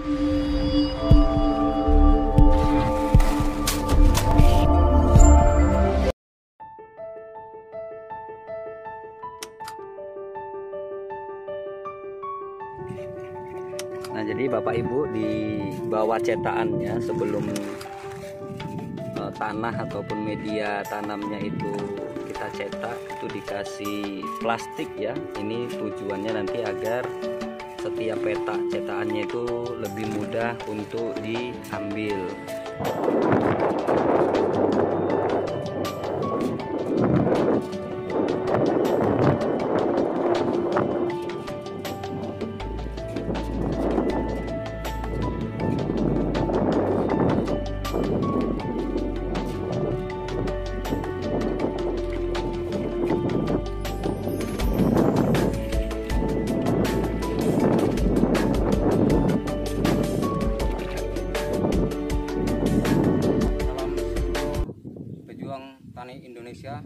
Nah, jadi Bapak Ibu, di bawah cetakannya sebelum tanah ataupun media tanamnya itu kita cetak, itu dikasih plastik ya. Ini tujuannya nanti agar setiap petak cetakannya itu lebih mudah untuk diambil. Indonesia,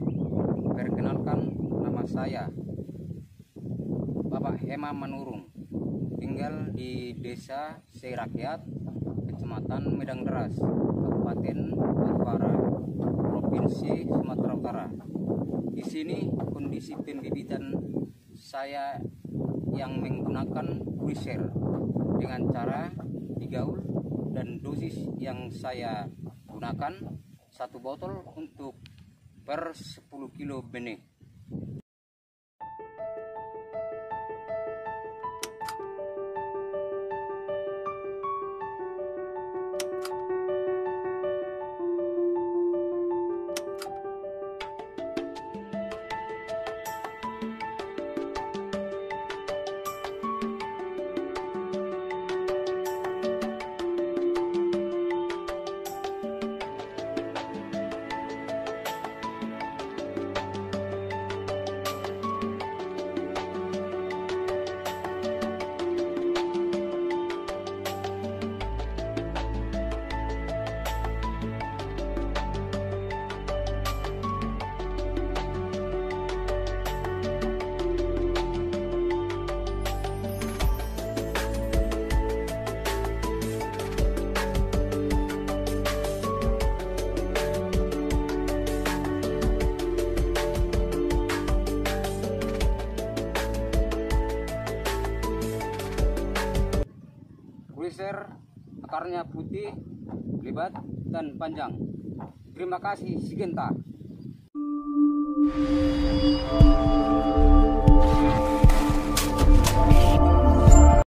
perkenalkan nama saya Bapak Hema Manurung, tinggal di Desa Seirakyat, Kecamatan Medang Deras, Kabupaten Batubara, Provinsi Sumatera Utara. Di sini kondisi pembibitan saya yang menggunakan CRUISER dengan cara digaul, dan dosis yang saya gunakan satu botol untuk per 10 kilo benih. CRUISER akarnya putih, lebat, dan panjang. Terima kasih Syngenta.